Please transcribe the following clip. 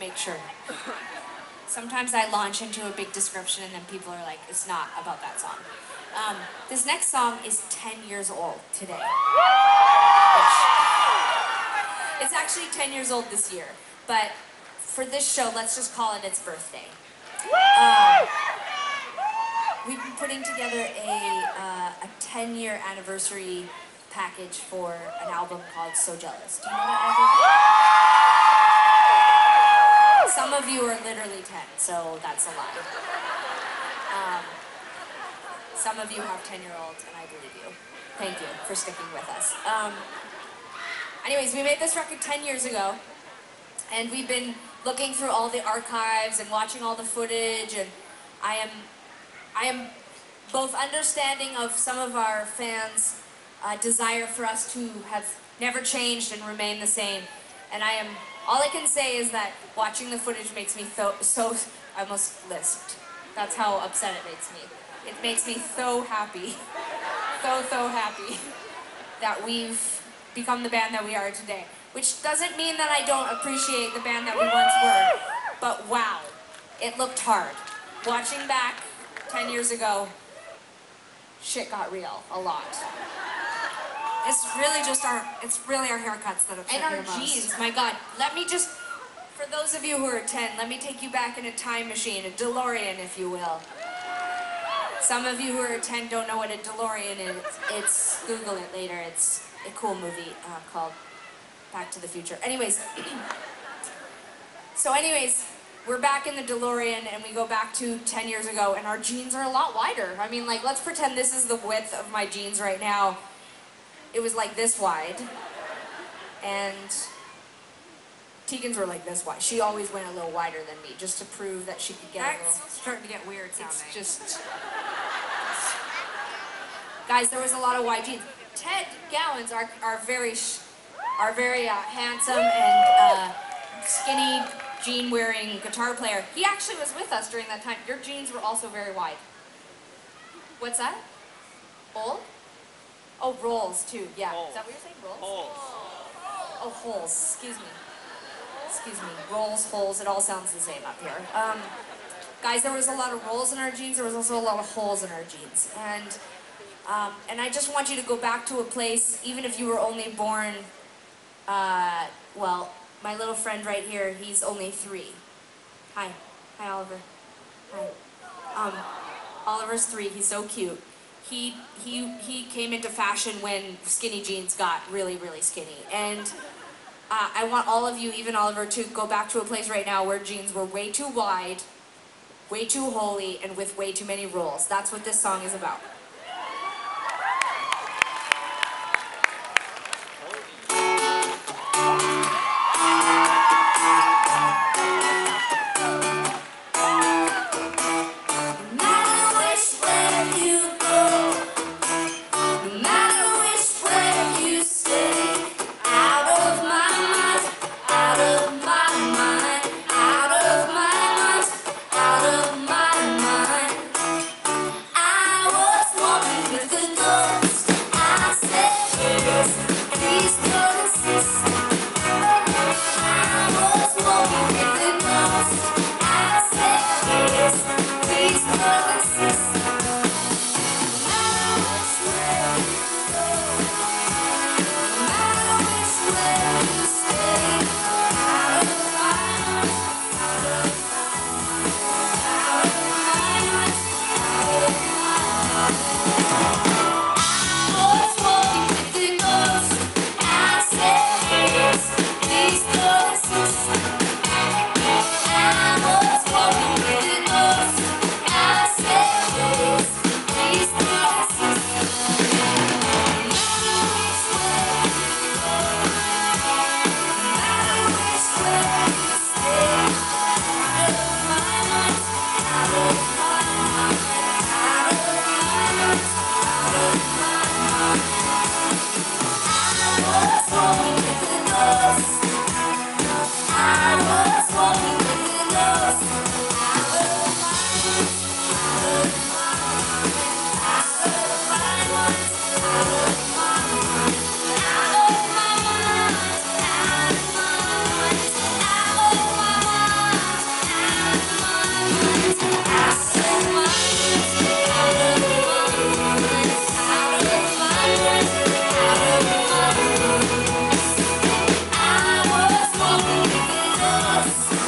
make sure. Sometimes I launch into a big description and then people are like, it's not about that song. This next song is 10 years old today. It's actually 10 years old this year, but for this show, let's just call it its birthday. We've been putting together a 10-year anniversary package for an album called So Jealous. Do you know that album? Some of you are literally 10, so that's a lot. Some of you have 10-year-olds, and I believe you. Thank you for sticking with us. Anyways, we made this record 10 years ago, and we've been looking through all the archives and watching all the footage, and I am both understanding of some of our fans' desire for us to have never changed and remain the same, and I am, all I can say is that watching the footage makes me so I almost lisped. That's how upset it makes me. It makes me so happy, so happy that we've become the band that we are today. Which doesn't mean that I don't appreciate the band that we once were, but wow, it looked hard. Watching back 10 years ago, shit got real a lot. It's really just our haircuts that upset me most. And our jeans, my God. Let me just, for those of you who are 10, let me take you back in a time machine, a DeLorean, if you will. Some of you who are 10 don't know what a DeLorean is. It's Google it later. It's a cool movie called Back to the Future. Anyways, so we're back in the DeLorean and we go back to 10 years ago and our jeans are a lot wider. I mean, like, let's pretend this is the width of my jeans right now. It was like this wide, and Tegan's were like this wide. She always went a little wider than me, just to prove that she could get a little... That's starting to get weird sounding. It's just... Guys, there was a lot of wide jeans. Ted Gowans, our very handsome and skinny jean-wearing guitar player, he actually was with us during that time. Your jeans were also very wide. What's that? Old? Oh, rolls, too, yeah. Holes. Is that what you're saying, rolls? Holes. Oh, holes, excuse me. Excuse me, rolls, holes, it all sounds the same up here. Guys, there was a lot of rolls in our jeans, there was also a lot of holes in our jeans. And I just want you to go back to a place, even if you were only born, well, my little friend right here, he's only 3. Hi. Hi, Oliver. Hi. Oliver's 3, he's so cute. He came into fashion when skinny jeans got really, really skinny. And I want all of you, even Oliver, to go back to a place right now where jeans were way too wide, way too holy, and with way too many rolls. That's what this song is about. Jealous!